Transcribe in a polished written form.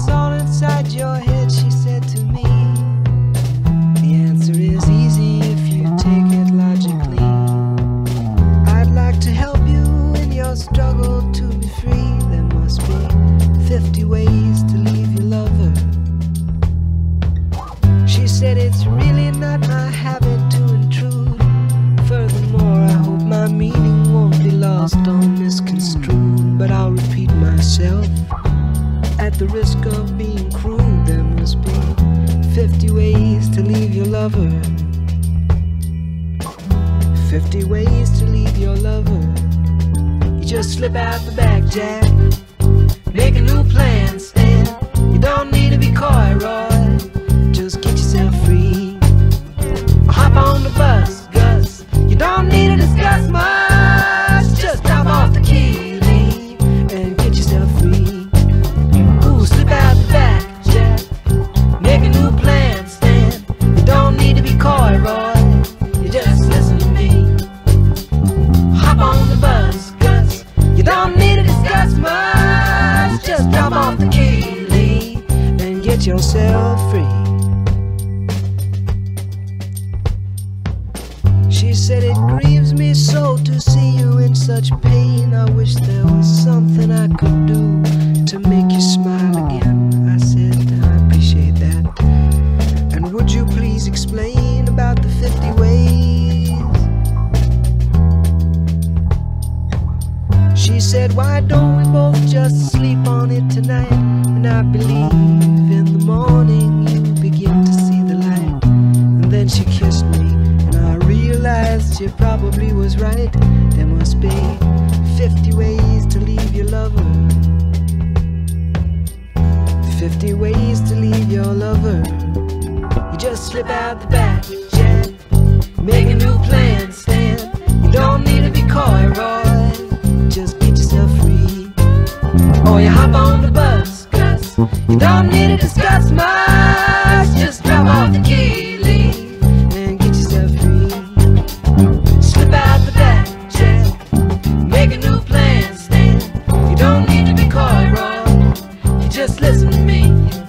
It's all inside your head, she said to me. The answer is easy if you take it logically. I'd like to help you in your struggle to be free. There must be 50 ways to leave your lover. She said it's really not my habit to intrude. Furthermore, I hope my meaning won't be lost or misconstrued. But I'll repeat myself. At the risk of being cruel, there must be 50 ways to leave your lover. 50 ways to leave your lover. You just slip out the back, Jack. Make a new plan, Stan. You don't need to be coy, Roy. Just get yourself free. Or hop on the bus, Gus. You don't need to discuss much. Just drop off the key. Yourself free. She said, it grieves me so to see you in such pain. I wish there was something I could do to make you smile again. I said, I appreciate that. And would you please explain about the 50 ways? She said, why don't we both just sleep on it tonight? And I believe morning you begin to see the light. And then she kissed me, and I realized she probably was right. There must be 50 ways to leave your lover. 50 ways to leave your lover. You just slip out the back, Jack. Make a new plan, Stan. You don't need to be coy, Roy. Just get yourself free. Or you hop on the bus, Gus. You don't need to discuss much, just drop off the keely and get yourself free. Slip out the back, Jack. Make a new plan, Stan. You don't need to be coy, Roy. You just listen to me.